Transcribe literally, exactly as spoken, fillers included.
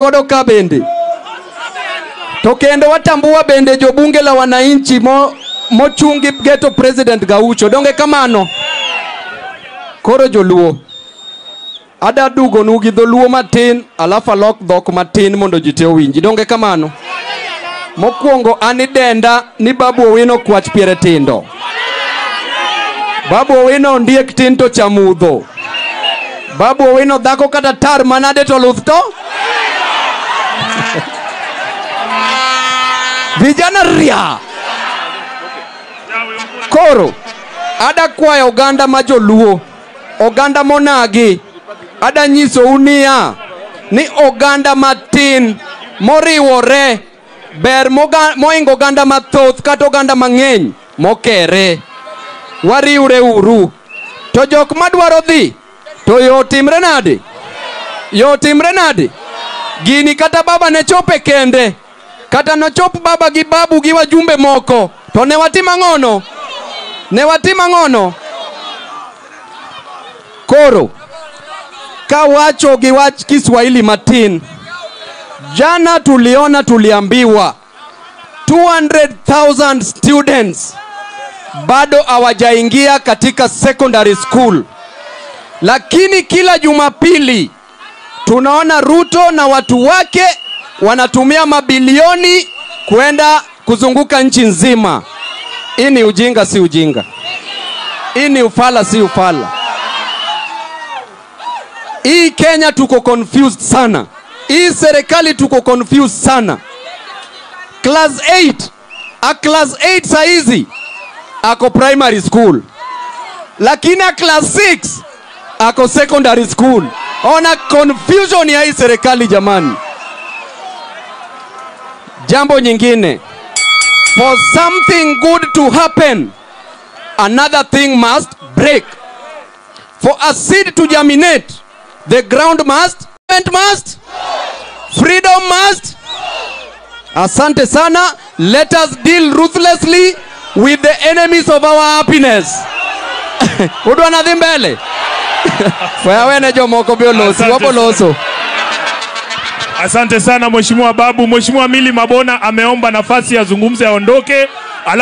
Kodoka bende. Tokendo watambua bende jobunge la wananchi mo mochungi geto president Gaucho. Donge kamano. Koro joluo. Ada dugo nugi dholuo matin. Alafa lock dhok matin mondo jiteo winji. Donge kamano. Mokuongo anidenda ni Babu Owino kwach piere tindo. Babu Owino ndiye kitinto chamudho. Babu Owino dhako kata tar manade to luthto. Vijana ria. Koro. Ada kwae Oganda majoluo. Oganda monagi. Ada nyiso unia. Ni Oganda matin. Mori wore. Ber moingo Oganda mathoth kata Oganda mang'eny. Mokere. Wariure uru. To jok madwaro dhi. To yotimre nade. Yotimre nade. Gini kata baba ne chope kende. Kata no chop baba gi babu gi wajumbe moko. To ne watima ngono. Ne watima ngono. Koro. Kawacho gi wach Kiswahili matin. Jana tuliona tuliambiwa. two hundred thousand students. Bado hawajaingia katika secondary school. Lakini kila Jumapili tunaona Ruto na watu wake wanatumia mabilioni kwenda kuzunguka nchi nzima. Hii ni ujinga si ujinga. Hii ni ufala si ufala. Hii Kenya tuko confused sana. Hii serikali tuko confused sana. Class eight. A class eight saizi ako primary school. Lakini a class six ako secondary school. Ona confusion ya hii serikali jamani. Jambo nyingine. For something good to happen, another thing must break. For a seed to germinate, the ground must, must, freedom must. Asante sana. Let us deal ruthlessly with the enemies of our happiness. Udwa na dhimbele. Asante sana mheshimiwa Babu. Mheshimiwa Mili Mabona ameomba nafasi ya zungumze aondoke.